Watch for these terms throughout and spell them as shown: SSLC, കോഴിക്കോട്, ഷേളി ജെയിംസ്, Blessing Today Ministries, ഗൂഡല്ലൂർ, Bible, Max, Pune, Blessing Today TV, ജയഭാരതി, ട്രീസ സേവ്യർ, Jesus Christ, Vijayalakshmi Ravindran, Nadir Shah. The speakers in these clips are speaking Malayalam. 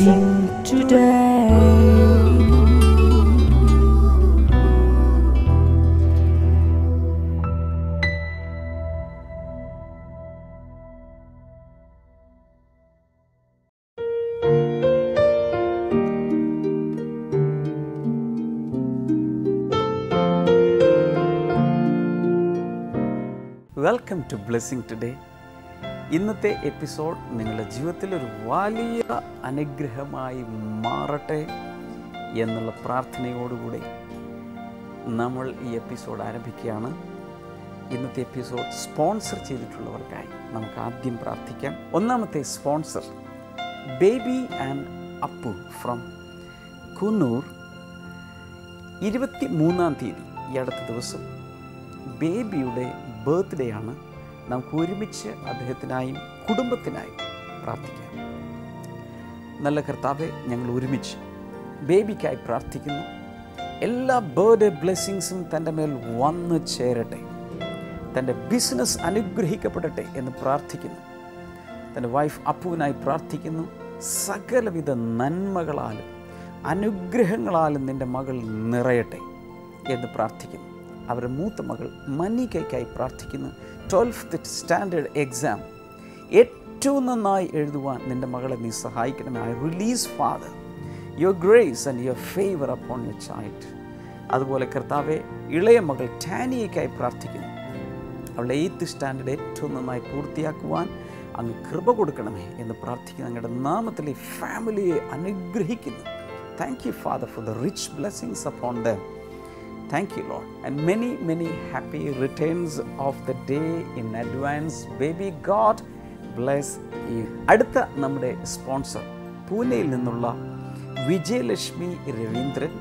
Blessing today. Welcome to Blessing Today. ഇന്നത്തെ എപ്പിസോഡ് നിങ്ങളുടെ ജീവിതത്തിൽ ഒരു വലിയ അനുഗ്രഹമായി മാറട്ടെ എന്നുള്ള പ്രാർത്ഥനയോടുകൂടി നമ്മൾ ഈ എപ്പിസോഡ് ആരംഭിക്കുകയാണ്. ഇന്നത്തെ എപ്പിസോഡ് സ്പോൺസർ ചെയ്തിട്ടുള്ളവർക്കായി നമുക്ക് ആദ്യം പ്രാർത്ഥിക്കാം. ഒന്നാമത്തെ sponsor Baby and Appu from Coonoor. 23-ാം തീയതി ഈ അടുത്ത ദിവസം ബേബിയുടെ ബർത്ത്ഡേ ആണ്. നമുക്ക് ഒരുമിച്ച് അദ്ദേഹത്തിനായും കുടുംബത്തിനായും പ്രാർത്ഥിക്കാം. നല്ല കർത്താവെ, ഞങ്ങൾ ഒരുമിച്ച് ബേബിക്കായി പ്രാർത്ഥിക്കുന്നു. എല്ലാ ബർത്ത്ഡേ ബ്ലെസ്സിങ്സും തൻ്റെ മേൽ വന്നു ചേരട്ടെ. തൻ്റെ ബിസിനസ് അനുഗ്രഹിക്കപ്പെടട്ടെ എന്ന് പ്രാർത്ഥിക്കുന്നു. തൻ്റെ വൈഫ് അപ്പുവിനായി പ്രാർത്ഥിക്കുന്നു. സകലവിധ നന്മകളാലും അനുഗ്രഹങ്ങളാലും നിൻ്റെ മകൾ നിറയട്ടെ എന്ന് പ്രാർത്ഥിക്കുന്നു. അവരുടെ മൂത്ത മകൾ മനികയ്ക്കായി പ്രാർത്ഥിക്കുന്നു. 12th സ്റ്റാൻഡേർഡ് എക്സാം ഏറ്റവും നന്നായി എഴുതുവാൻ നിൻ്റെ മകളെ നീ സഹായിക്കണമേ. I release Father your grace and your favour upon your child. അതുപോലെ കർത്താവെ, ഇളയ മകൾ ടാനിയയ്ക്കായി പ്രാർത്ഥിക്കുന്നു. അവളെ 8th സ്റ്റാൻഡേർഡ് ഏറ്റവും നന്നായി പൂർത്തിയാക്കുവാൻ അങ്ങ് കൃപ കൊടുക്കണമേ എന്ന് പ്രാർത്ഥിക്കുന്നു. അങ്ങയുടെ നാമത്തിൽ ഈ ഫാമിലിയെ അനുഗ്രഹിക്കുന്നു. Thank you Father for the rich blessings upon them. Thank you, Lord. And many happy returns of the day in advance. Baby, God bless you. Adutha nammude sponsor Pune il ninnulla Vijayalakshmi Ravindran.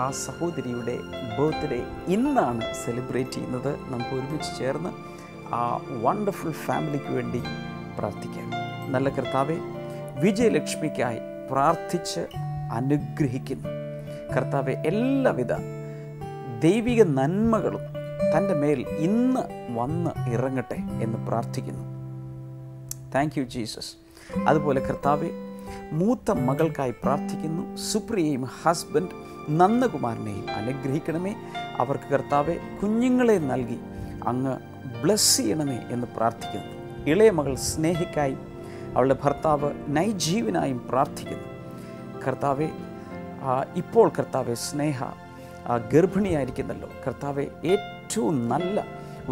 Aa sahodriyude birthday innana celebrate cheynathu. Namukku orumichu chernu aa wonderful family ku vendi prarthikkan. Nalla kartave Vijayalakshmikkayi prarthichu anugrahikkunnu. Kartave ellavida ദൈവിക നന്മകളും തൻ്റെ മേൽ ഇന്ന് വന്ന് ഇറങ്ങട്ടെ എന്ന് പ്രാർത്ഥിക്കുന്നു. Thank you Jesus. അതുപോലെ കർത്താവെ, മൂത്ത മകൾക്കായി പ്രാർത്ഥിക്കുന്നു. സുപ്രിയയും ഹസ്ബൻഡ് നന്ദകുമാരനെയും അനുഗ്രഹിക്കണമേ. അവർക്ക് കർത്താവെ കുഞ്ഞുങ്ങളെ നൽകി അങ്ങ് ബ്ലസ് ചെയ്യണമേ എന്ന് പ്രാർത്ഥിക്കുന്നു. ഇളയ മകൾ സ്നേഹിക്കായി അവളുടെ ഭർത്താവ് നൈജീവിനായും പ്രാർത്ഥിക്കുന്നു. കർത്താവെ, ഇപ്പോൾ കർത്താവെ സ്നേഹ ഗർഭിണിയായിരിക്കുന്നല്ലോ കർത്താവെ, ഏറ്റവും നല്ല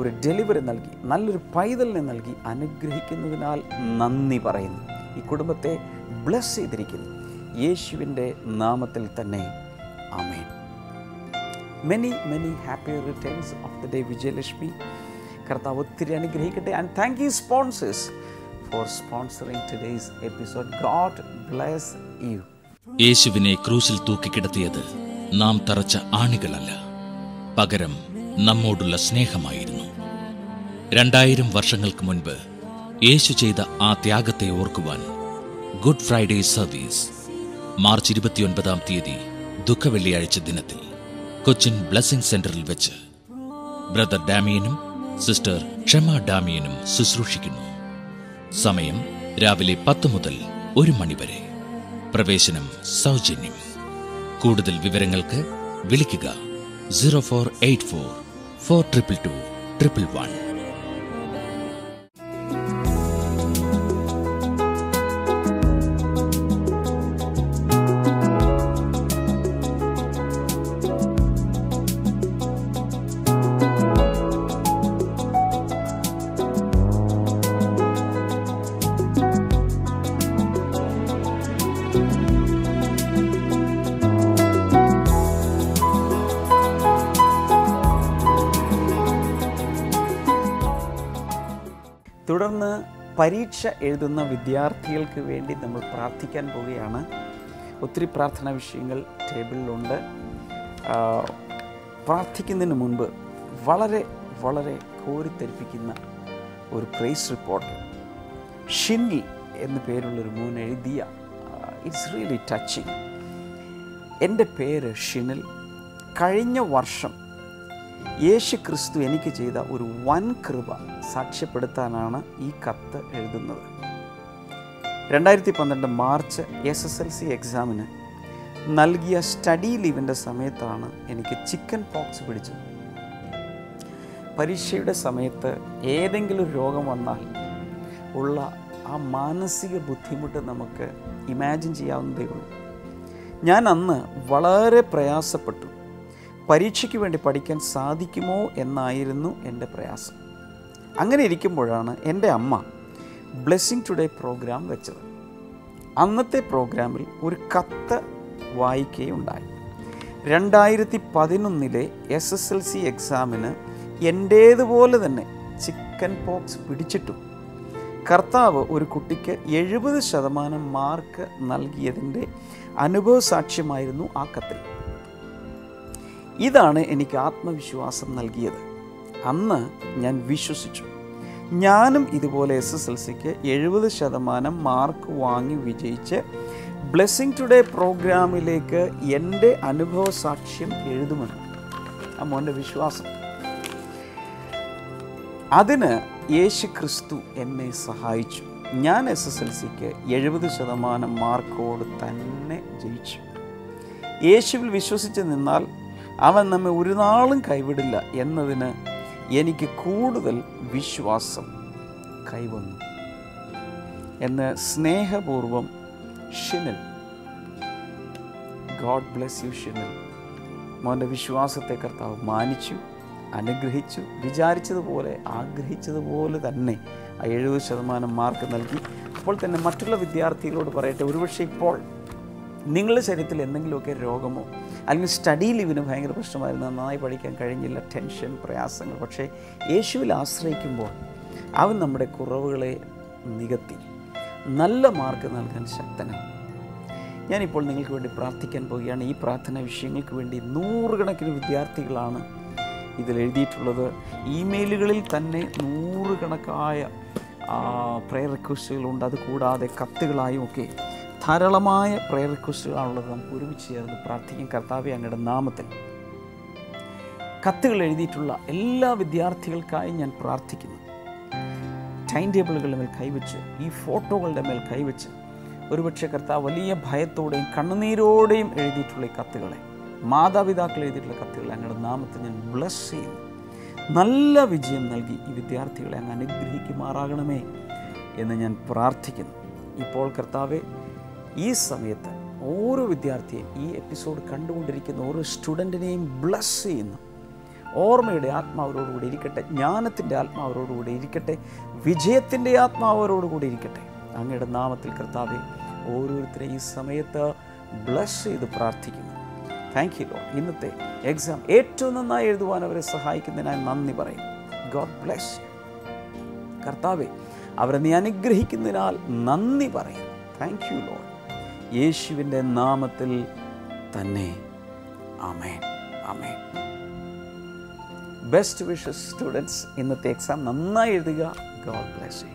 ഒരു ഡെലിവറി നൽകി നല്ലൊരു പൈതലിനെ നൽകി അനുഗ്രഹിക്കുന്നതിനാൽ നന്ദി പറയുന്നു. ഈ കുടുംബത്തെ ബ്ലസ് ചെയ്തിരിക്കുന്നു യേശുവിൻ്റെ നാമത്തിൽ തന്നെ. ആമേൻ. Many happy returns of the day Vijayalakshmi. കർത്താവ് ഒത്തിരി അനുഗ്രഹിക്കട്ടെ. And thank you sponsors for sponsoring today's episode. God bless you. യേശുവിനെ ക്രൂസിൽ തൂക്കിക്കിടത്തിയത് നാം തറച്ച ആണികളല്ല, പകരം നമ്മോടുള്ള സ്നേഹമായിരുന്നു. 2000 വർഷങ്ങൾക്ക് മുൻപ് യേശു ചെയ്ത ആ ത്യാഗത്തെ ഓർക്കുവാൻ ഗുഡ് ഫ്രൈഡേ സർവീസ് മാർച്ച് 29-ാം തീയതി ദുഃഖവെള്ളിയാഴ്ച ദിനത്തിൽ കൊച്ചിൻ ബ്ലെസ്സിംഗ് സെന്ററിൽ വെച്ച് ബ്രദർ ഡാമിയനും സിസ്റ്റർ ക്ഷമ ഡാമിയനും ശുശ്രൂഷിക്കുന്നു. സമയം രാവിലെ 10 മുതൽ 1 മണിവരെ. പ്രവേശനം സൗജന്യം. കൂടുതൽ വിവരങ്ങൾക്ക് വിളിക്കുക 0484422211. തുടർന്ന് പരീക്ഷ എഴുതുന്ന വിദ്യാർത്ഥികൾക്ക് വേണ്ടി നമ്മൾ പ്രാർത്ഥിക്കാൻ പോവുകയാണ്. ഒത്തിരി പ്രാർത്ഥനാ വിഷയങ്ങൾ ടേബിളിലുണ്ട്. പ്രാർത്ഥിക്കുന്നതിന് മുൻപ് വളരെ വളരെ കോരിത്തെരിപ്പിക്കുന്ന ഒരു പ്രൈസ് റിപ്പോർട്ട് ഷിൻലി എന്നു പേരുള്ളൊരു മോൻ എഴുതിയ, ഇറ്റ്സ് റിയലി ടച്ചിങ്. എൻ്റെ പേര് ഷിനിൽ. കഴിഞ്ഞ വർഷം യേശു ക്രിസ്തു എനിക്ക് ചെയ്ത ഒരു വൻ കൃപ സാക്ഷ്യപ്പെടുത്താനാണ് ഈ കത്ത് എഴുതുന്നത്. 2012 മാർച്ച് SSLC എക്സാമിന് നൽകിയ സ്റ്റഡി ലീവിൻ്റെ സമയത്താണ് എനിക്ക് ചിക്കൻ പോക്സ് പിടിച്ചത്. പരീക്ഷയുടെ സമയത്ത് ഏതെങ്കിലും രോഗം വന്നാൽ ഉള്ള ആ മാനസിക ബുദ്ധിമുട്ട് നമുക്ക് ഇമാജിൻ ചെയ്യാവുന്നതേ ഉള്ളൂ. ഞാൻ അന്ന് വളരെ പ്രയാസപ്പെട്ടു. പരീക്ഷയ്ക്ക് വേണ്ടി പഠിക്കാൻ സാധിക്കുമോ എന്നായിരുന്നു എൻ്റെ പ്രയാസം. അങ്ങനെ ഇരിക്കുമ്പോഴാണ് എൻ്റെ അമ്മ ബ്ലെസ്സിങ് ടുഡേ പ്രോഗ്രാം വെച്ചത്. അന്നത്തെ പ്രോഗ്രാമിൽ ഒരു കത്ത് വായിക്കുകയുണ്ടായി. 2011 SSLC എക്സാമിന് എൻ്റേതുപോലെ തന്നെ ചിക്കൻ പോക്സ് പിടിച്ചിട്ടും കർത്താവ് ഒരു കുട്ടിക്ക് 70% മാർക്ക് നൽകിയതിൻ്റെ അനുഭവ സാക്ഷ്യമായിരുന്നു ആ കത്തിൽ. ഇതാണ് എനിക്ക് ആത്മവിശ്വാസം നൽകിയത്. അന്ന് ഞാൻ വിശ്വസിച്ചു, ഞാനും ഇതുപോലെ SSLCക്ക് 70% മാർക്ക് വാങ്ങി വിജയിച്ച് ബ്ലെസ്സിങ് ടുഡേ പ്രോഗ്രാമിലേക്ക് എൻ്റെ അനുഭവ സാക്ഷ്യം എഴുതുമെന്ന് ആ മോൻ്റെ വിശ്വാസം. അതിന് യേശു ക്രിസ്തു എന്നെ സഹായിച്ചു. ഞാൻ SSLCക്ക് 70% മാർക്കോട് തന്നെ ജയിച്ചു. യേശുവിൽ വിശ്വസിച്ച് നിന്നാൽ അവൻ നമ്മെ ഒരു നാളും കൈവിടില്ല എന്നതിന് എനിക്ക് കൂടുതൽ വിശ്വാസം കൈവന്നു എന്ന് സ്നേഹപൂർവം Shinil. God bless you Shinil. മോൻ്റെ വിശ്വാസത്തെ കർത്താവ് മാനിച്ചു, അനുഗ്രഹിച്ചു, വിചാരിച്ചതുപോലെ ആഗ്രഹിച്ചതുപോലെ തന്നെ 70% മാർക്ക് നൽകി. അപ്പോൾ തന്നെ മറ്റുള്ള വിദ്യാർത്ഥികളോട് പറയട്ടെ, ഒരുപക്ഷെ ഇപ്പോൾ നിങ്ങളുടെ ശരീരത്തിൽ എന്തെങ്കിലുമൊക്കെ രോഗമോ അല്ലെങ്കിൽ സ്റ്റഡി ലീവിന് ഭയങ്കര പ്രശ്നമായിരുന്നു, നന്നായി പഠിക്കാൻ കഴിഞ്ഞില്ല, ടെൻഷൻ, പ്രയാസങ്ങൾ. പക്ഷേ യേശുവിൽ ആശ്രയിക്കുമ്പോൾ അവൻ നമ്മുടെ കുറവുകളെ നികത്തി നല്ല മാർക്ക് നൽകാൻ ശക്തനാണ്. ഞാനിപ്പോൾ നിങ്ങൾക്ക് വേണ്ടി പ്രാർത്ഥിക്കാൻ പോവുകയാണ്. ഈ പ്രാർത്ഥന വിഷയങ്ങൾക്ക് വേണ്ടി 100 കണക്കിന് വിദ്യാർത്ഥികളാണ് ഇതിലെഴുതിയിട്ടുള്ളത്. ഇമെയിലുകളിൽ തന്നെ 100 കണക്കായ പ്രെയർ റിക്വസ്റ്റുകളുണ്ട്. അതുകൂടാതെ കത്തുകളായും ഒക്കെ ധാരാളമായ പ്രെയർ റിക്വസ്റ്റുകളാണുള്ളത്. നമുക്ക് ഒരുമിച്ച് ചേർന്ന് പ്രാർത്ഥിക്കും. കർത്താവേ, അങ്ങയുടെ നാമത്തിൽ കത്തുകൾ എഴുതിയിട്ടുള്ള എല്ലാ വിദ്യാർത്ഥികൾക്കായി ഞാൻ പ്രാർത്ഥിക്കുന്നു. ടൈം ടേബിളുകളുടെ മേൽ കൈവച്ച്, ഈ ഫോട്ടോകളുടെ മേൽ കൈവച്ച്, ഒരുപക്ഷെ കർത്താവ് വലിയ ഭയത്തോടെയും കണ്ണുനീരോടെയും എഴുതിയിട്ടുള്ള ഈ കത്തുകളെ, മാതാപിതാക്കൾ എഴുതിയിട്ടുള്ള കത്തുകളെ അങ്ങയുടെ നാമത്തിൽ ഞാൻ ബ്ലസ് ചെയ്യുന്നു. നല്ല വിജയം നൽകി ഈ വിദ്യാർത്ഥികളെ അങ്ങ് അനുഗ്രഹിക്കുമാറാകണമേ എന്ന് ഞാൻ പ്രാർത്ഥിക്കുന്നു. ഇപ്പോൾ കർത്താവെ, ഈ സമയത്ത് ഓരോ വിദ്യാർത്ഥിയെയും, ഈ എപ്പിസോഡ് കണ്ടുകൊണ്ടിരിക്കുന്ന ഓരോ സ്റ്റുഡൻറ്റിനെയും ബ്ലസ് ചെയ്യുന്നു. ഓർമ്മയുടെ ആത്മാവരോടുകൂടി ഇരിക്കട്ടെ, ജ്ഞാനത്തിൻ്റെ ആത്മാവരോടുകൂടി ഇരിക്കട്ടെ, വിജയത്തിൻ്റെ ആത്മാവരോടുകൂടി ഇരിക്കട്ടെ. അങ്ങയുടെ നാമത്തിൽ കർത്താവെ, ഓരോരുത്തരെയും ഈ സമയത്ത് ബ്ലസ് ചെയ്ത് പ്രാർത്ഥിക്കുന്നു. Thank you Lord. ഇന്നത്തെ എക്സാം ഏറ്റവും നന്നായി എഴുതുവാൻ അവരെ സഹായിക്കുന്നതിനായി നന്ദി പറയും. God bless. കർത്താവെ, അവരെ നീ അനുഗ്രഹിക്കുന്നതിനാൽ നന്ദി പറയും. Thank you Lord. യേശുവിൻ്റെ നാമത്തിൽ തന്നെ ആമേൻ, ആമേൻ. Best wishes students. ഇന്നത്തെ എക്സാം നന്നായി എഴുതുക. God bless you.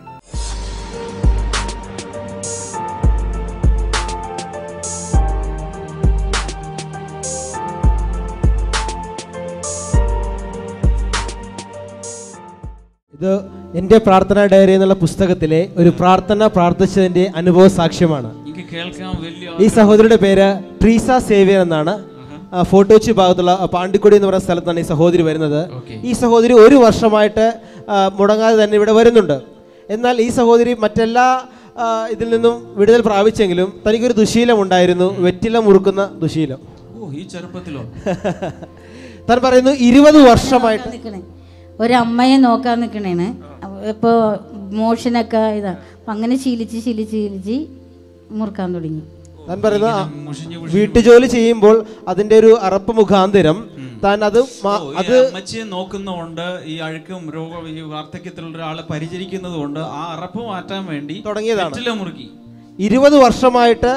ഇത് എൻ്റെ പ്രാർത്ഥന ഡയറി എന്നുള്ള പുസ്തകത്തിലെ ഒരു പ്രാർത്ഥന പ്രാർത്ഥിച്ചതിന്റെ അനുഭവ സാക്ഷ്യമാണ്. ഈ സഹോദരിയുടെ പേര് ട്രീസ സേവ്യർ എന്നാണ്. ഫോട്ടോച്ചി ഭാഗത്തുള്ള പാണ്ടിക്കൊടി എന്ന് പറയുന്ന സ്ഥലത്താണ് ഈ സഹോദരി വരുന്നത്. ഈ സഹോദരി 1 വർഷമായിട്ട് മുടങ്ങാതെ തന്നെ ഇവിടെ വരുന്നുണ്ട്. എന്നാൽ ഈ സഹോദരി മറ്റെല്ലാ ഇതിൽ നിന്നും വിടുതൽ പ്രാപിച്ചെങ്കിലും തനിക്കൊരു ദുശീലം ഉണ്ടായിരുന്നു, വെറ്റില മുറുക്കുന്ന ദുശീലം. ഈ ചെറുപ്പത്തിലോ താൻ പറയുന്നു 20 വർഷമായിട്ട് ഒരമ്മയെ നോക്കാൻ നിൽക്കണേന്. ഇപ്പോൾ മോഷനൊക്കെ ഇതാ, അപ്പം അങ്ങനെ ശീലിച്ച് ശീലിച്ച് ശീലിച്ച് മുറുക്കാൻ തുടങ്ങി. താൻ പറയുന്ന വീട്ടുജോലി ചെയ്യുമ്പോൾ അതിൻ്റെ ഒരു അറപ്പ് മുഖാന്തരം താൻ അത് അമ്മച്ചിയെ നോക്കുന്നതുകൊണ്ട്, ഈ അഴുക്കും രോഗ വാർദ്ധക്യത്തിലുള്ള ആളെ പരിചരിക്കുന്നത് കൊണ്ട് ആ അറപ്പ് മാറ്റാൻ വേണ്ടി തുടങ്ങിയതാണ് മുറുക്കി. 20 വർഷമായിട്ട്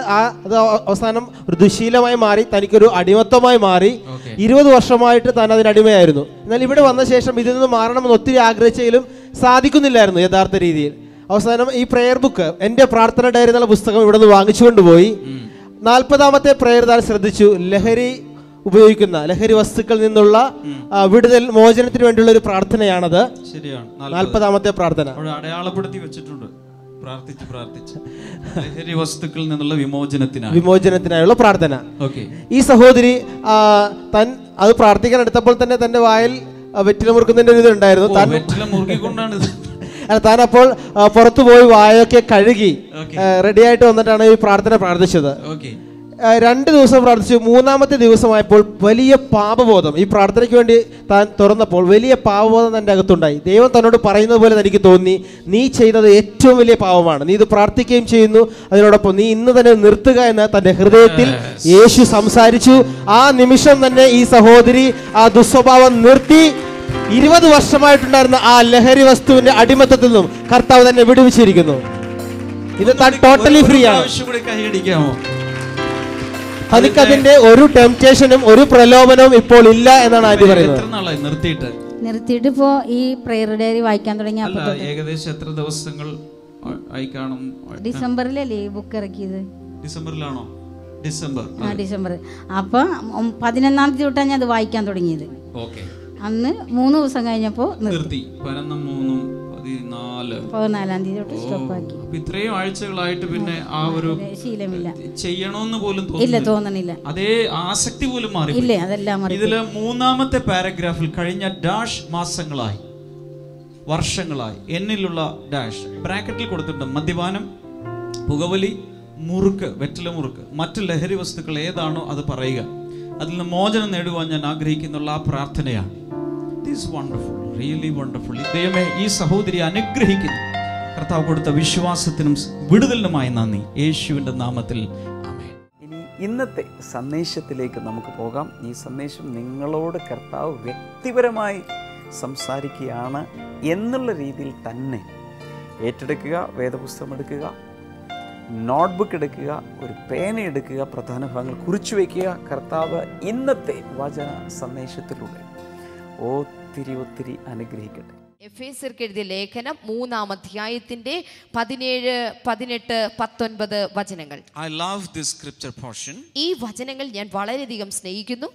അത് അവസാനം ഒരു ദുശീലമായി മാറി, തനിക്കൊരു അടിമത്തമായി മാറി. 20 വർഷമായിട്ട് താൻ അതിനടിമയായിരുന്നു. എന്നാൽ ഇവിടെ വന്ന ശേഷം ഇതിൽ നിന്ന് മാറണമെന്ന് ഒത്തിരി ആഗ്രഹിച്ചെങ്കിലും സാധിക്കുന്നില്ലായിരുന്നു യഥാർത്ഥ രീതിയിൽ. അവസാനം ഈ പ്രെയർ ബുക്ക്, എൻ്റെ പ്രാർത്ഥന ഡയറി എന്നുള്ള പുസ്തകം ഇവിടെ നിന്ന് വാങ്ങിച്ചുകൊണ്ടുപോയി. 40ാമത്തെ പ്രെയർ താൻ ശ്രദ്ധിച്ചു. ലഹരി വസ്തുക്കളിൽ നിന്നുള്ള വിടുതൽ, മോചനത്തിന് വേണ്ടിയുള്ള ഒരു പ്രാർത്ഥനയാണത്. ശരിയാണ്, 40ാമത്തെ പ്രാർത്ഥന അടയാളപ്പെടുത്തി വെച്ചിട്ടുണ്ട്. പ്രാർത്ഥിച്ചു പ്രാർത്ഥിച്ചു ലഹരി വസ്തുക്കളിൽ നിന്നുള്ള വിമോചനത്തിനായുള്ള പ്രാർത്ഥന. ഓക്കേ, ഈ സഹോദരി തൻ അത് പ്രാർത്ഥിക്കാൻ എടുത്തപ്പോൾ തന്നെ തന്റെ വായിൽ വെറ്റില മുറുക്കുന്നതിന്റെ ഒരു ഇതുണ്ടായിരുന്നു. താൻ വെറ്റില മുറുക്കിക്കൊണ്ടാണ് താൻ അപ്പോൾ പുറത്തുപോയി വായൊക്കെ കഴുകി റെഡിയായിട്ട് വന്നിട്ടാണ് ഈ പ്രാർത്ഥന പ്രാർത്ഥിച്ചത്. ഓക്കേ, 2 ദിവസം പ്രാർത്ഥിച്ചു. 3-ാമത്തെ ദിവസമായപ്പോൾ വലിയ പാപബോധം, ഈ പ്രാർത്ഥനയ്ക്ക് വേണ്ടി താൻ തുറന്നപ്പോൾ വലിയ പാപബോധം തൻ്റെ അകത്തുണ്ടായി. ദൈവം തന്നോട് പറയുന്നത് പോലെ തനിക്ക് തോന്നി, നീ ചെയ്തത് ഏറ്റവും വലിയ പാപമാണ്, നീ ഇത് പ്രാർത്ഥിക്കുകയും ചെയ്യുന്നു, അതിനോടൊപ്പം നീ ഇന്ന് തന്നെ നിർത്തുക എന്ന് തൻ്റെ ഹൃദയത്തിൽ യേശു സംസാരിച്ചു. ആ നിമിഷം തന്നെ ഈ സഹോദരി ആ ദുസ്വഭാവം നിർത്തി 20 വർഷമായിട്ടുണ്ടായിരുന്ന ആ ലഹരി വസ്തുവിൻ്റെ അടിമത്തത്തിൽ നിന്നും കർത്താവ് തന്നെ വിടുവിച്ചിരിക്കുന്നു. ഇത് താൻ ടോട്ടലി ഫ്രീ ആണ്. അതിന്റെ ഒരു ടെംപ്റ്റേഷനും ഒരു പ്രലോഭനവും ഇപ്പോൾ ഇല്ല എന്നാണ് ആദ്യം പറയുന്നത്. നിർത്തിയിട്ട് ഇപ്പോ ഈ പ്രെയർ ഡയറി വായിക്കാൻ തുടങ്ങി. ഏകദേശം എത്ര ദിവസങ്ങൾ ആയി കാണും? ഡിസംബറിലല്ലേ ഈ ബുക്ക് ഇറക്കിയത്? ഡിസംബറിലാണോ? ഡിസംബർ. അപ്പൊ 11-ാം തീയതി തൊട്ടാണ് ഞാൻ അത് വായിക്കാൻ തുടങ്ങിയത്. അന്ന് 3 ദിവസം കഴിഞ്ഞപ്പോ നിർത്തി. 14-ാം തീയതി തൊട്ട് സ്റ്റോപ്പ് ആക്കി. ഇത്രയും ആഴ്ചകളായിട്ട് പിന്നെ ആ ഒരു ശീലമില്ല, ചെയ്യണമെന്ന് പോലും തോന്നുന്നില്ല, അതേ ആസക്തി പോലും മാറിയില്ല. അതെല്ലാം ഇതിലെ 3-ാമത്തെ പാരഗ്രാഫിൽ കഴിഞ്ഞ ഡാഷ് മാസങ്ങളായി വർഷങ്ങളായി എന്നിലുള്ള ഡാഷ് ബ്രാക്കറ്റിൽ കൊടുത്തിട്ടുണ്ട്. മദ്യപാനം, പുകവലി, മുറുക്ക്, വെറ്റില മുറുക്ക്, മറ്റു ലഹരി വസ്തുക്കൾ ഏതാണോ അത് പറയുക, അതിൽ നിന്ന് മോചനം നേടുവാൻ ഞാൻ ആഗ്രഹിക്കുന്നുള്ള ആ പ്രാർത്ഥനയാണ്. This is wonderful, really wonderful. ദൈവമേ, ഈ സഹോദരി അനുഗ്രഹിക്കുന്നു. കർത്താവ് കൊടുത്ത വിശ്വാസത്തിനും വിടുതലിനുമായി നന്ദി, യേശുവിൻ്റെ നാമത്തിൽ ആമേൻ. ഇനി ഇന്നത്തെ സന്ദേശത്തിലേക്ക് നമുക്ക് പോകാം. ഈ സന്ദേശം നിങ്ങളോട് കർത്താവ് വ്യക്തിപരമായി സംസാരിക്കുകയാണ് എന്നുള്ള രീതിയിൽ തന്നെ ഏറ്റെടുക്കുക. വേദപുസ്തകം എടുക്കുക, നോട്ട്ബുക്ക് എടുക്കുക, ഒരു പേന എടുക്കുക, പ്രധാന ഭാഗങ്ങൾ കുറിച്ചു വയ്ക്കുക. കർത്താവ് ഇന്നത്തെ വചന സന്ദേശത്തിലൂടെ ഒത്തിരി ഒത്തിരി അനുഗ്രഹിക്കട്ടെ. എഫേസ്യർക്കെഴുതിയ ലേഖനം 3-ാം അധ്യായത്തിന്റെ 17, 18, 19 വചനങ്ങൾ. I love this scripture portion. ഈ വചനങ്ങൾ ഞാൻ വളരെയധികം സ്നേഹിക്കുന്നു.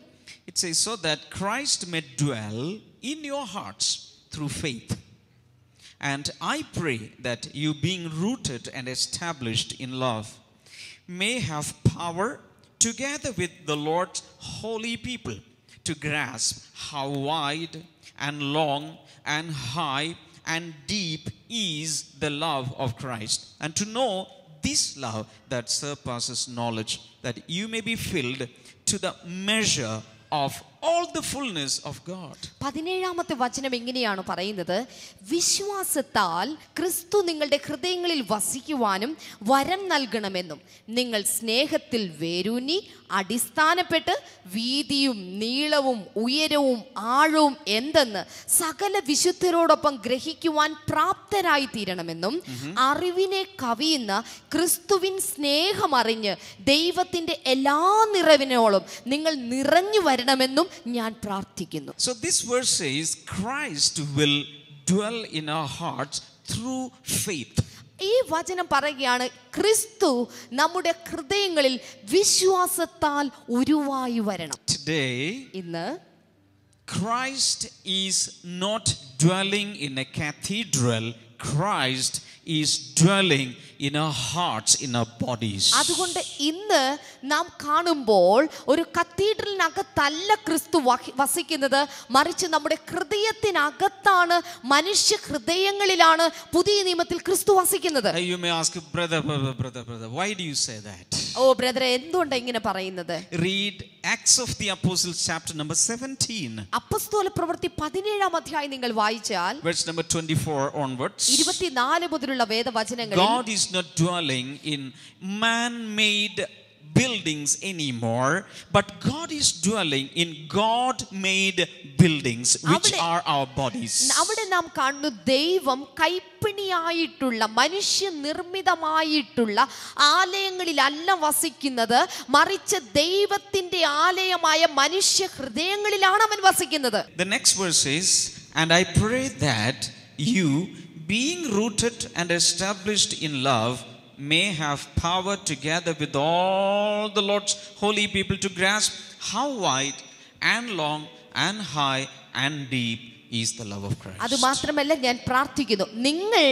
It says, so that Christ may dwell in your hearts through faith. And I pray that you, being rooted and established in love, may have power together with the Lord's holy people to grasp how wide and long and high and deep is the love of Christ, and to know this love that surpasses knowledge, that you may be filled to the measure of all the fullness of God. 17-ാമത്തെ വചനം എങ്ങനെയാണ് പറയുന്നത്? വിശ്വാസത്താൽ ക്രിസ്തു നിങ്ങളുടെ ഹൃദയങ്ങളിൽ വസിക്കുവാനും വരം നൽകണമെന്നും നിങ്ങൾ സ്നേഹത്തിൽ വേരൂന്നി അടിസ്ഥാനപ്പെട്ട് വീതിയും നീളവും ഉയരവും ആഴവും എന്തെന്ന് സകല വിശുദ്ധരോടൊപ്പം ഗ്രഹിക്കുവാൻ പ്രാപ്തരായി തീരണമെന്നും അറിവിനെ കവിയുന്ന ക്രിസ്തുവിൻ സ്നേഹം അറിഞ്ഞ് ദൈവത്തിൻ്റെ എല്ലാ നിറവിനോളം നിങ്ങൾ നിറഞ്ഞു വരണമെന്നും ഞാൻ പ്രാർത്ഥിക്കുന്നു. So this verse says Christ will dwell in our hearts through faith. ഈ വചനം പറയുകയാണ് ക്രിസ്തു നമ്മുടെ ഹൃദയങ്ങളിൽ വിശ്വാസത്താൽ ഉരുവായി വരണം. Today, ഇന്ന് Christ is not dwelling in a cathedral. Christ is dwelling in our hearts, in our bodies. അതുകൊണ്ട് ഇന്ന് നാം കാണുമ്പോൾ ഒരു കത്തീഡ്രലിനകത്തല്ല ക്രിസ്തു വസിക്കുന്നത്, മറിച്ച് നമ്മുടെ ഹൃദയത്തിനകത്താണ്, മനുഷ്യ ഹൃദയങ്ങളിലാണ് പുതിയ നിയമത്തിൽ ക്രിസ്തു വസിക്കുന്നത്. You may ask, brother, why do you say that? Oh brother, എന്തുകൊണ്ടാണ് ഇങ്ങനെ പറയുന്നത്? Read Acts of the Apostles chapter number 17. അപ്പോസ്തല പ്രവൃത്തി 17-ാം അധ്യായം നിങ്ങൾ വായിച്ചാൽ verse number 24 onwards. 24 മുതലുള്ള വേദവചനങ്ങളിൽ God is not dwelling in man-made buildings anymore, but God is dwelling in God-made buildings, which are our bodies. അവിടെ നാം കാണുന്നു ദൈവം കൈപ്പണിയായിട്ടുള്ള മനുഷ്യ നിർമ്മിതമായിട്ടുള്ള ആലയങ്ങളിലല്ല വസിക്കുന്നത്, മറിച്ച് ദൈവത്തിന്റെ ആലയമായ മനുഷ്യ ഹൃദയങ്ങളിലാണ് അവൻ വസിക്കുന്നത്. The next verse says, and I pray that you, being rooted and established in love, may have power together with all the Lord's holy people to grasp how wide and long and high and deep is the love of Christ. adu mathramalla njan prarthikkunnu ningal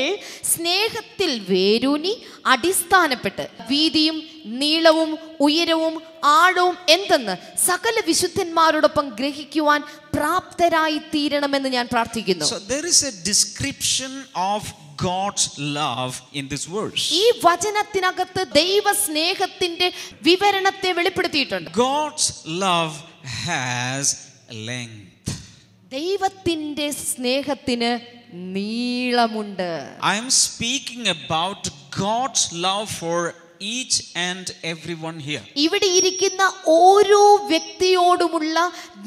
snehathil veruni adisthanapettu veediyum നീളവും ഉയരവും ആഴവും എന്തെന്ന് സകല വിശുദ്ധന്മാരോടൊപ്പം ഗ്രഹിക്കുവാൻ പ്രാപ്തരായി തീരണമെന്ന് ഞാൻ പ്രാർത്ഥിക്കുന്നു. So there is a description of God's love in this verse. ഈ വചനത്തിനകത്ത് ദൈവ സ്നേഹത്തിന്റെ വിവരണത്തെ വെളിപ്പെടുത്തിയിട്ടുണ്ട്. God's love has length. ദൈവത്തിന്റെ സ്നേഹത്തിന് നീളമുണ്ട്. I am speaking about God's love for each and everyone here. ഇവിടെ ഇരിക്കുന്ന ഓരോ വ്യക്തിയോടുമുള്ള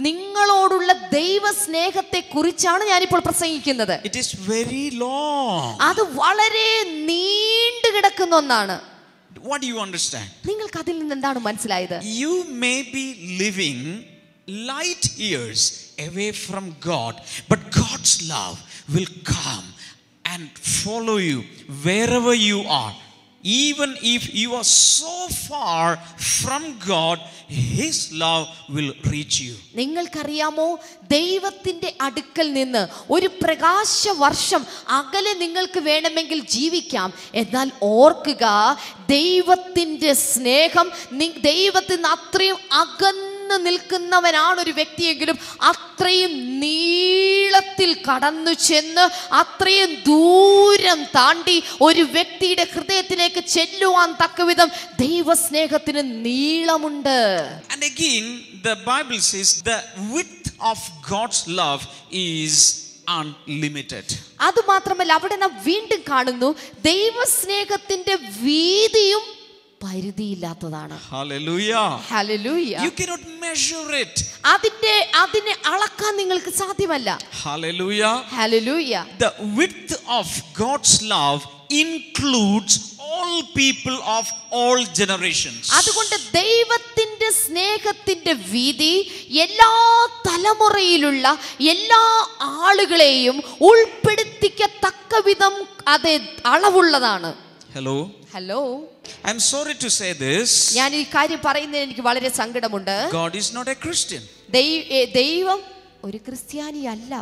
നിങ്ങളോടുള്ള ദൈവസ്നേഹത്തെ കുറിച്ചാണ് ഞാൻ ഇപ്പോൾ പ്രസംഗിക്കുന്നത്. It is very long. അത് വളരെ നീണ്ടു കിടക്കുന്ന ഒന്നാണ്. What do you understand? നിങ്ങൾക്ക് അതിൽ നിന്ന് എന്താണ് മനസ്സിലായത്? You may be living light years away from God, but God's love will come and follow you wherever you are. Even if you are so far from God, His love will reach you. നിങ്ങൾക്കറിയാമോ, ദൈവത്തിന്റെ അടുക്കൽ നിന്ന് ഒരു പ്രകാശ വർഷം അകലെ നിങ്ങൾക്ക് വേണമെങ്കിൽ ജീവിക്കാം, എന്നാൽ ഓർക്കുക ദൈവത്തിന്റെ സ്നേഹം ദൈവത്തിൽ നിന്ന് അത്രയും അകന്നു നിൽക്കുന്നവനാണ് ഒരു വ്യക്തിയെങ്കിലും അത്രയും നീളത്തിൽ കടന്നു ചെന്ന് അത്രയും ദൂരം താണ്ടി ഒരു വ്യക്തിയുടെ ഹൃദയത്തിലേക്ക് ചെല്ലുവാൻ തക്കവിധം ദൈവസ്നേഹത്തിന് നീളമുണ്ട്. And again the Bible says the width of God's love is unlimited. അതുമാത്രമല്ല അവിടെ നാം വീണ്ടും കാണുന്നു ദൈവസ്നേഹത്തിന്റെ വീതിയും പരിധിയില്ലാത്തതാണ്. ഹല്ലേലൂയ, ഹല്ലേലൂയ. You cannot measure it. അതിനെ അളക്കാൻ നിങ്ങൾക്ക് സാധ്യമല്ല. ഹല്ലേലൂയ, ഹല്ലേലൂയ. The width of God's love includes all people of all generations. അതുകൊണ്ട് ദൈവത്തിന്റെ സ്നേഹത്തിന്റെ വീതി എല്ലാ തലമുറയിലുള്ള എല്ലാ ആളുകളെയും ഉൾപ്പെടുത്തിക്കത്തക്കവിധം അത് അളവുള്ളതാണ്. Hello. Hello. I am sorry to say this. ഞാൻ ഈ കാര്യം പറയുന്നതിൽ എനിക്ക് വളരെ സങ്കടമുണ്ട്. God is not a Christian. ദൈവം ഒരു ക്രിസ്ത്യാനിയല്ല.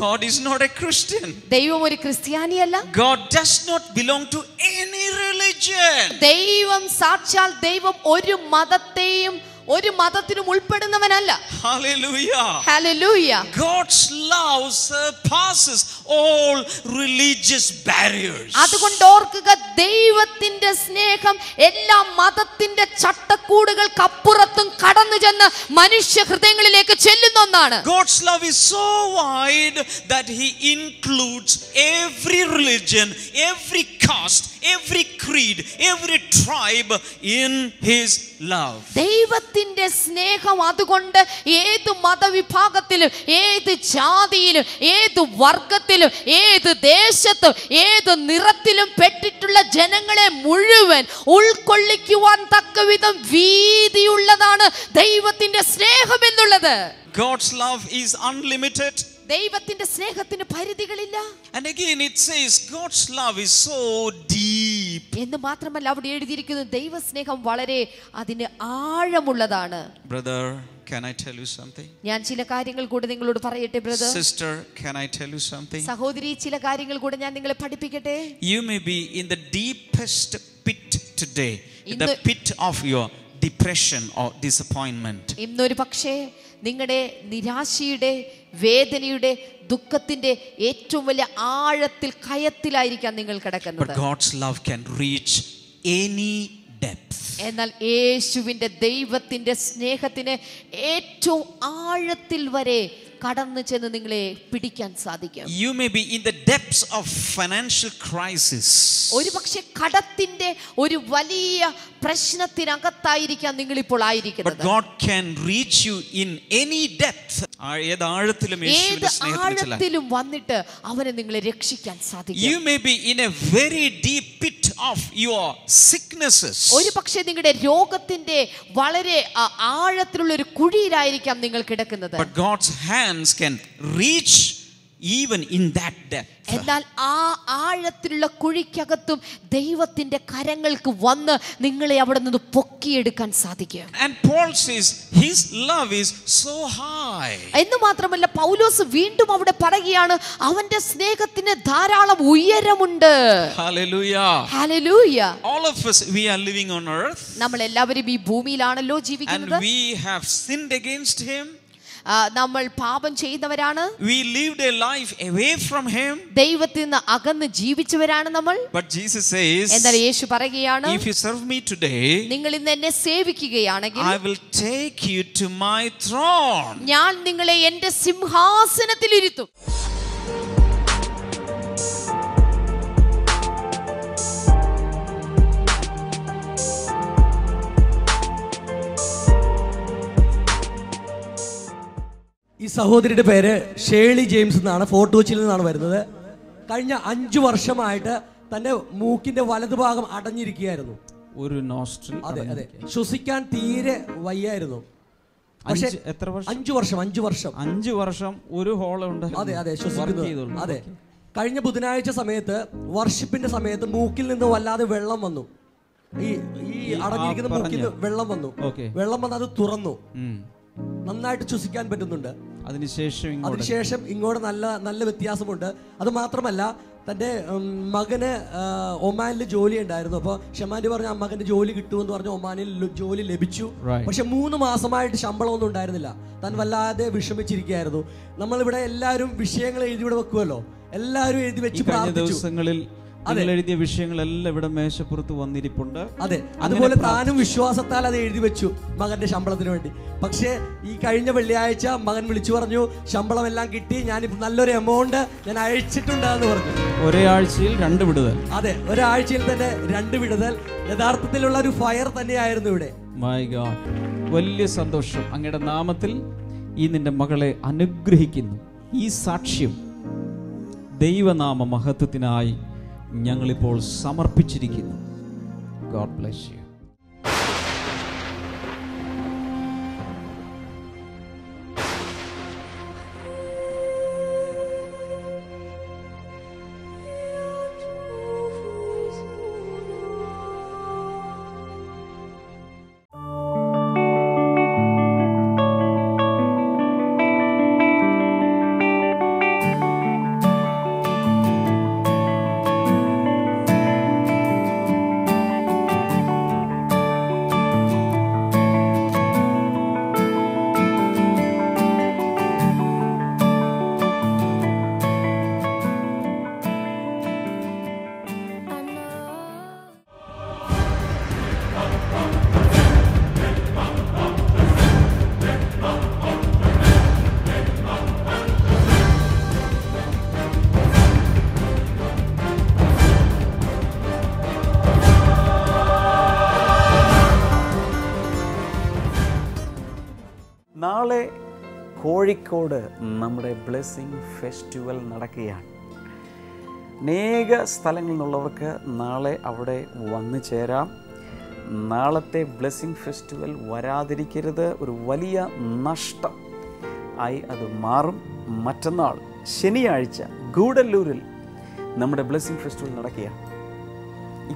God is not a Christian. ദൈവം ഒരു ക്രിസ്ത്യാനിയല്ല. God does not belong to any religion. ദൈവം സാക്ഷാൽ ദൈവം ഒരു മതത്തെയും ഒരു മതത്തിനും ഉൾപ്പെടുന്നവനല്ല. ഹല്ലേലൂയ, ഹല്ലേലൂയ. God's love surpasses all religious barriers. അതുകൊണ്ട് ഓർക്കുക ദൈവത്തിന്റെ സ്നേഹം എല്ലാ മതത്തിന്റെ ചട്ടക്കൂടുകൾക്കപ്പുറത്തും കടന്നു ചെന്ന് മനുഷ്യ ഹൃദയങ്ങളിലേക്ക് ചെല്ലുന്ന ഒന്നാണ്. God's love is so wide that he includes every religion, every caste, every creed, every tribe in his love. ദൈവത്തിന്റെ സ്നേഹം അതുകൊണ്ട് ഏത് മതവിഭാഗത്തിലും ഏത് ജാതിയിലും ഏത് വർഗത്തിലും ഏത് ദേശത്തും ഏത് നിറത്തിലും പെട്ടിട്ടുള്ള ജനങ്ങളെ മുഴുവൻ ഉൾക്കൊള്ളിക്കുവാൻ തക്കവിധം വീതിയുള്ളതാണ് ദൈവത്തിന്റെ സ്നേഹം എന്നുള്ളത്. God's love is unlimited. ദൈവത്തിന്റെ സ്നേഹത്തിന് പരിധികളില്ല. And again it says God's love is so deep. എന്ന് മാത്രമല്ല അവിടെ എഴുതിയിരിക്കുന്നു ദൈവസ്നേഹം വളരെ അതിന് ആഴമുള്ളതാണ്. Brother, can I tell you something? ഞാൻ ചില കാര്യങ്ങൾ കൂടി നിങ്ങളോട് പറയട്ടെ brother. Sister, can I tell you something? സഹോദരി, ചില കാര്യങ്ങൾ കൂടി ഞാൻ നിങ്ങളെ പഠിപ്പിക്കട്ടെ. You may be in the deepest pit today, in the pit of your depression or disappointment. ഇന്നൊരു പക്ഷേ നിങ്ങളുടെ നിരാശയുടെ വേദനയുടെ ദുഃഖത്തിന്റെ ഏറ്റവും വലിയ ആഴത്തിൽ കയത്തിലായിരിക്കാം നിങ്ങൾ കിടക്കുന്നത്. God's love can reach any depth. എന്നാൽ യേശുവിന്റെ ദൈവത്തിന്റെ സ്നേഹത്തിന് ഏറ്റവും ആഴത്തിൽ വരെ കടന്നു ചെന്ന് നിങ്ങളെ പിടിക്കാൻ സാധിക്കും. You may be in the depths of financial crisis. ഒരുപക്ഷേ കടത്തിന്റെ ഒരു വലിയ പ്രശ്നത്തിനകത്തായിരിക്കാം നിങ്ങൾ ഇപ്പോൾ ആയിരിക്കുന്നത്. But God can reach you in any depth. ഏത് ആഴത്തിലും യേശുവിന്റെ സ്നേഹത്തിലും വന്നിട്ട് അവനെ നിങ്ങളെ രക്ഷിക്കാൻ സാധിക്കും. You may be in a very deep pit of your sicknesses. ഒരുപക്ഷേ നിങ്ങളുടെ രോഗത്തിന്റെ വളരെ ആഴത്തിലുള്ള ഒരു കുഴിയിലായിരിക്കാം നിങ്ങൾ കിടക്കുന്നത്. But God's hands can reach even in that depth. എന്നാൽ ആ ആഴത്തിലുള്ള കുഴിക്കകത്തും ദൈവത്തിന്റെ കരങ്ങൾക്ക് വന്ന് നിങ്ങളെ അവിടെ നിന്ന് പൊക്കിയെടുക്കാൻ സാധിക്കും. And Paul says his love is so high. എന്ന് മാത്രമല്ല പൗലോസ് വീണ്ടും അവിടെ പറയുകയാണ് അവന്റെ സ്നേഹത്തിന് ധാരാളം ഉയരമുണ്ട്. Hallelujah. Hallelujah. All of us we are living on earth. നമ്മൾ എല്ലാവരും ഈ ഭൂമിയിലാണല്ലോ ജീവിക്കുന്നത്. And we have sinned against him. നമ്മൾ പാപം ചെയ്തവരാണ്. We lived a life away from him. ദൈവത്തിൽ നിന്ന് അകന്ന് ജീവിച്ചവരാണ് നമ്മൾ. But Jesus says, എന്നാൽ യേശു പറയുകയാണ്, if you serve me today, നിങ്ങൾ ഇന്ന് എന്നെ സേവിക്കുകയാണെങ്കിൽ, I will take you to my throne. ഞാൻ നിങ്ങളെ എൻ്റെ സിംഹാസനത്തിൽ ഇരുത്തും. ഈ സഹോദരിയുടെ പേര് ഷേളി ജെയിംസ് എന്നാണ്, ഫോർട്ട് കൊച്ചിയിൽ നിന്നാണ് വരുന്നത്. കഴിഞ്ഞ 5 വർഷമായിട്ട് തന്റെ മൂക്കിന്റെ വലതുഭാഗം അടഞ്ഞിരിക്കുകയായിരുന്നു. ഒരു നോസ്ട്രിൽ അതെ ശ്വസിക്കാൻ തീരെ വയ്യായിരുന്നു. പക്ഷേ 5 വർഷം ഒരു ഹോളുണ്ട്. അതെ ശ്വസിക്കുന്നു. അതെ കഴിഞ്ഞ ബുധനാഴ്ച സമയത്ത് വർഷിപ്പിന്റെ സമയത്ത് മൂക്കിൽ നിന്ന് വല്ലാതെ വെള്ളം വന്നു. ഈ അടഞ്ഞിരിക്കുന്ന മൂക്കിൽ നിന്ന് വെള്ളം വന്നു. വെള്ളം വന്ന് അത് തുറന്നു, നന്നായിട്ട് ശ്വസിക്കാൻ പറ്റുന്നുണ്ട്. അതിനുശേഷം ഇങ്ങോട്ട് നല്ല നല്ല വ്യത്യാസമുണ്ട്. അത് മാത്രമല്ല തന്റെ മകന് ഒമാനിൽ ജോലി ഉണ്ടായിരുന്നു. അപ്പൊ ഷമാന്റെ പറഞ്ഞു ആ മകന്റെ ജോലി കിട്ടുമെന്ന് പറഞ്ഞു. ഒമാനിൽ ജോലി ലഭിച്ചു. പക്ഷെ 3 മാസമായിട്ട് ശമ്പളം ഒന്നും ഉണ്ടായിരുന്നില്ല. താൻ വല്ലാതെ വിഷമിച്ചിരിക്കുകയായിരുന്നു. നമ്മളിവിടെ എല്ലാവരും വിഷയങ്ങൾ എഴുതി ഇവിടെ വെക്കുമല്ലോ, എല്ലാവരും എഴുതി വെച്ച് പ്രാർത്ഥിച്ചു. അതിലെഴുതിയ വിഷയങ്ങളെല്ലാം ഇവിടെ മേശപ്പുറത്ത് വന്നിരിപ്പുണ്ട്. അതെ, അതുപോലെ താനും വിശ്വാസത്താൽ അത് എഴുതി വെച്ചു മകന്റെ ശമ്പളത്തിന് വേണ്ടി. പക്ഷേ ഈ കഴിഞ്ഞ വെള്ളിയാഴ്ച മകൻ വിളിച്ചു പറഞ്ഞു ശമ്പളം എല്ലാം കിട്ടി, ഞാനിപ്പോ നല്ലൊരു എമൗണ്ട് ഞാൻ അയച്ചിട്ടുണ്ടെന്ന് പറഞ്ഞു. ഒരാഴ്ചയിൽ തന്നെ 2 വിടുതൽ യഥാർത്ഥത്തിലുള്ള ഒരു ഫയർ തന്നെയായിരുന്നു ഇവിടെ. മൈ ഗോഡ്, വലിയ സന്തോഷം. അങ്ങയുടെ നാമത്തിൽ ഈ നിന്റെ മകളെ അനുഗ്രഹിക്കുന്നു. ഈ സാക്ഷ്യം ദൈവനാമ മഹത്വത്തിനായി ഞങ്ങളിപ്പോൾ സമർപ്പിച്ചിരിക്കുന്നു. God bless you. നാളെ കോഴിക്കോട് നമ്മുടെ ബ്ലെസ്സിങ് ഫെസ്റ്റിവൽ നടക്കുകയാണ്. അനേക സ്ഥലങ്ങളിൽ നിന്നുള്ളവർക്ക് നാളെ അവിടെ വന്നു ചേരാം. നാളത്തെ ബ്ലെസ്സിങ് ഫെസ്റ്റിവൽ വരാതിരിക്കരുത്. ഒരു വലിയ നഷ്ടം ആയി അത് മാറും. മറ്റന്നാൾ ശനിയാഴ്ച ഗൂഡല്ലൂരിൽ നമ്മുടെ ബ്ലെസ്സിങ് ഫെസ്റ്റിവൽ നടക്കുകയാണ്.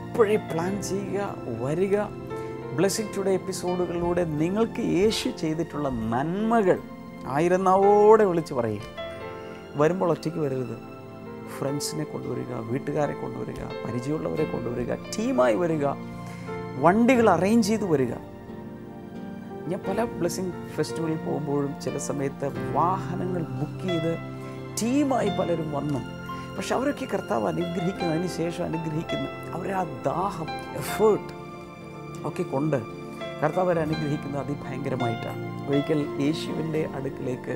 ഇപ്പോഴേ പ്ലാൻ ചെയ്യുക, വരിക. ബ്ലെസ്സിംഗ് ടുഡേ എപ്പിസോഡുകളിലൂടെ നിങ്ങൾക്ക് യേശു ചെയ്തിട്ടുള്ള നന്മകൾ ആയിരനാവോടെ വിളിച്ച് പറയുക. വരുമ്പോൾ ഒറ്റയ്ക്ക് വരരുത്. ഫ്രണ്ട്സിനെ കൊണ്ടുവരിക, വീട്ടുകാരെ കൊണ്ടുവരിക, പരിചയമുള്ളവരെ കൊണ്ടുവരിക, ടീമായി വരിക, വണ്ടികൾ അറേഞ്ച് ചെയ്ത് വരിക. ഞാൻ പല ബ്ലെസ്സിംഗ് ഫെസ്റ്റിവലിൽ പോകുമ്പോഴും ചില സമയത്ത് വാഹനങ്ങൾ ബുക്ക് ചെയ്ത് ടീമായി പലരും വന്നു. പക്ഷെ അവരൊക്കെ കർത്താവ് അനുഗ്രഹിക്കുന്നതിന് ശേഷം അനുഗ്രഹിക്കുന്നു. അവരെ ആ ദാഹം, എഫേർട്ട് ഒക്കെ കൊണ്ട് കർത്താവ് അവരെ അനുഗ്രഹിക്കുന്നത് അതിഭയങ്കരമായിട്ടാണ്. ഒരിക്കൽ യേശുവിൻ്റെ അടുക്കിലേക്ക്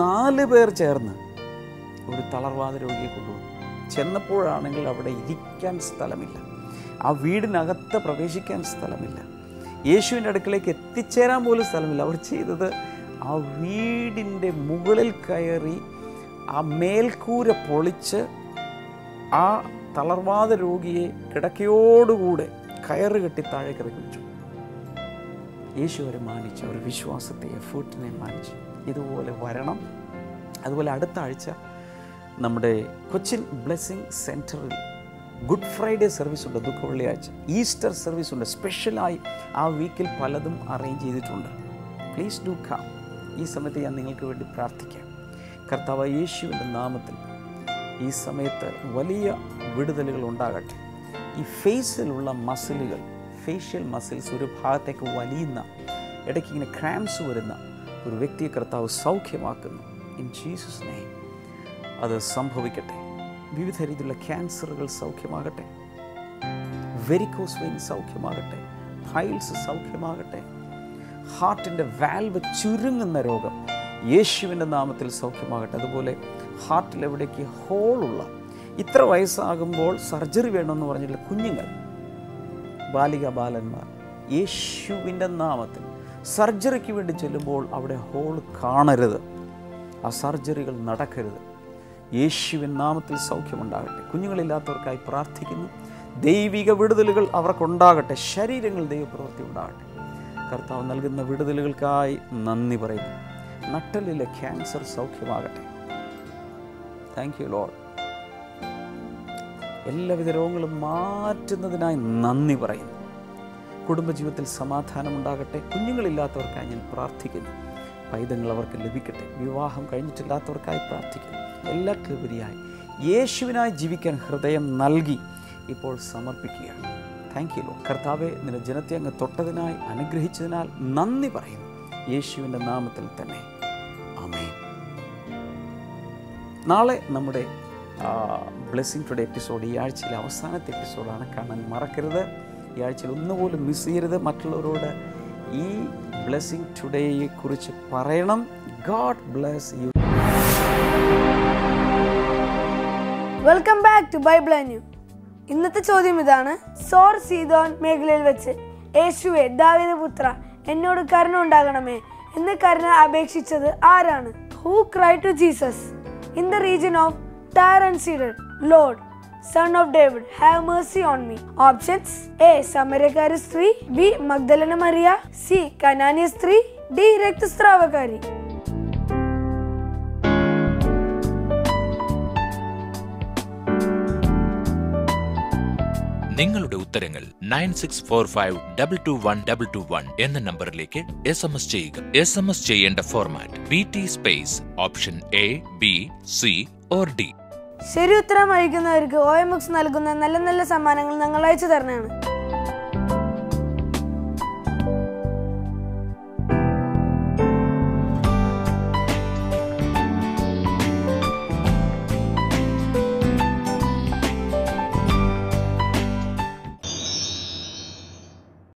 4 പേർ ചേർന്ന് ഒരു തളർവാദ രോഗിയെ കൊണ്ടുപോകും. ചെന്നപ്പോഴാണെങ്കിൽ അവിടെ ഇരിക്കാൻ സ്ഥലമില്ല, ആ വീടിനകത്ത് പ്രവേശിക്കാൻ സ്ഥലമില്ല, യേശുവിൻ്റെ അടുക്കിലേക്ക് എത്തിച്ചേരാൻ പോലും സ്ഥലമില്ല. അവർ ചെയ്തത് ആ വീടിൻ്റെ മുകളിൽ കയറി ആ മേൽക്കൂര പൊളിച്ച് ആ തളർവാദ രോഗിയെ കിടക്കയോടുകൂടെ കയറ് കെട്ടി താഴെ കിടക്കിച്ചു. യേശു അവരെ മാനിച്ചു, അവർ വിശ്വാസത്തെ, എഫേർട്ടിനെ മാനിച്ചു. ഇതുപോലെ വരണം. അതുപോലെ അടുത്ത ആഴ്ച നമ്മുടെ കൊച്ചിൻ ബ്ലെസ്സിംഗ് സെൻറ്ററിൽ ഗുഡ് ഫ്രൈഡേ സർവീസുണ്ട്, ദുഃഖവെള്ളിയാഴ്ച ഈസ്റ്റർ സർവീസുണ്ട്. സ്പെഷ്യലായി ആ വീക്കിൽ പലതും അറേഞ്ച് ചെയ്തിട്ടുണ്ട്. Please do come. ഈ സമയത്ത് ഞാൻ നിങ്ങൾക്ക് വേണ്ടി പ്രാർത്ഥിക്കാം. കർത്താവായ യേശുവിൻ്റെ നാമത്തിൽ ഈ സമയത്ത് വലിയ വിടുതലുകൾ ഉണ്ടാകട്ടെ. ഈ ഫേസിലുള്ള മസിലുകൾ, ഫേഷ്യൽ മസിൽസ് ഒരു ഭാഗത്തേക്ക് വലിയുന്ന, ഇടയ്ക്ക് ഇങ്ങനെ ക്രാംസ് വരുന്ന ഒരു വ്യക്തിയെ കർത്താവ് സൗഖ്യമാക്കുന്നു. ഇൻ ജീസസ് നെയിം അത് സംഭവിക്കട്ടെ. വിവിധ രീതിയിലുള്ള ക്യാൻസറുകൾ സൗഖ്യമാകട്ടെ, വെരിക്കോസ് വെയിൻ സൗഖ്യമാകട്ടെ, പൈൽസ് സൗഖ്യമാകട്ടെ, ഹാർട്ടിൻ്റെ വാൽവ് ചുരുങ്ങുന്ന രോഗം യേശുവിൻ്റെ നാമത്തിൽ സൗഖ്യമാകട്ടെ. അതുപോലെ ഹാർട്ടിലെവിടേക്ക് ഹോളുള്ള, ഇത്ര വയസ്സാകുമ്പോൾ സർജറി വേണമെന്ന് പറഞ്ഞിട്ടുള്ള കുഞ്ഞുങ്ങൾ, ബാലിക ബാലന്മാർ, യേശുവിൻ്റെ നാമത്തിൽ സർജറിക്ക് വേണ്ടി ചെല്ലുമ്പോൾ അവിടെ ഹോൾ കാണരുത്, ആ സർജറികൾ നടക്കരുത്. യേശുവിൻ നാമത്തിൽ സൗഖ്യമുണ്ടാകട്ടെ. കുഞ്ഞുങ്ങളില്ലാത്തവർക്കായി പ്രാർത്ഥിക്കുന്നു. ദൈവിക വിടുതലുകൾ അവർക്കുണ്ടാകട്ടെ. ശരീരങ്ങൾ ദൈവപ്രവൃത്തി ഉണ്ടാകട്ടെ. കർത്താവ് നൽകുന്ന വിടുതലുകൾക്കായി നന്ദി പറയുന്നു. നട്ടലിലെ ക്യാൻസർ സൗഖ്യമാകട്ടെ. Thank you Lord. എല്ലാവിധ രോഗങ്ങളും മാറ്റുന്നതിനായി നന്ദി പറയുന്നു. കുടുംബജീവിതത്തിൽ സമാധാനമുണ്ടാകട്ടെ. കുഞ്ഞുങ്ങളില്ലാത്തവർക്കായി ഞാൻ പ്രാർത്ഥിക്കുന്നു. പൈതങ്ങൾ അവർക്ക് ലഭിക്കട്ടെ. വിവാഹം കഴിഞ്ഞിട്ടില്ലാത്തവർക്കായി പ്രാർത്ഥിക്കുന്നു. എല്ലാത്തിലുപരിയായി യേശുവിനായി ജീവിക്കാൻ ഹൃദയം നൽകി ഇപ്പോൾ സമർപ്പിക്കുകയാണ്. Thank you Lord. കർത്താവെ, നിന്റെ ജനത്തെ അങ്ങ് തൊട്ടതിനായി അനുഗ്രഹിച്ചതിനാൽ നന്ദി പറയുന്നു. യേശുവിൻ്റെ നാമത്തിൽ തന്നെ ആമേൻ. നാളെ നമ്മുടെ ബ്ലെസ്സിംഗ് ടുഡേ എപ്പിസോഡ്, ഈ ആഴ്ചയിലെ അവസാനത്തെ എപ്പിസോഡാണ്. കാണാൻ മറക്കരുത്. ഈ ആഴ്ചയിൽ ഒന്നുപോലും മിസ് ചെയ്യരുത്. മറ്റുള്ളവരോട് ഈ ബ്ലെസ്സിംഗ് ടുഡേയെക്കുറിച്ച് പറയണം. God bless you. Welcome back to Bible new. ഇന്നത്തെ ചോദ്യം ഇതാണ്: സോർ സീദോൻ മേഖലയിൽ വെച്ച് യേശുവെ, ദാവീദ് പുത്ര, എന്നോട് കരുണ ഉണ്ടാകണമേ എന്ന് കരുണ അപേക്ഷിച്ചത് ആരാണ്? Who cry to Jesus in the region of Tyre and Sidon, Lord sun of David have mercy on me? Options: A സമരക്കാരി സ്ത്രീ, ബി മഗ്ദലന മറിയ, സി കനാന്യ സ്ത്രീ, ഡി രക്തസ്രാവകാരി. നിങ്ങളുടെ ഉത്തരങ്ങൾ 9645221221 എന്ന നമ്പറിലേക്ക് SMS ചെയ്യുക. SMS ചെയ്യേണ്ട format BT space option A, B, C or D. ശരി ഉത്തരം അയക്കുന്നവർക്ക് OMX നൽകുന്ന നല്ല നല്ല സമ്മാനങ്ങൾ ഞങ്ങൾ അയച്ചു തരണമാണ്.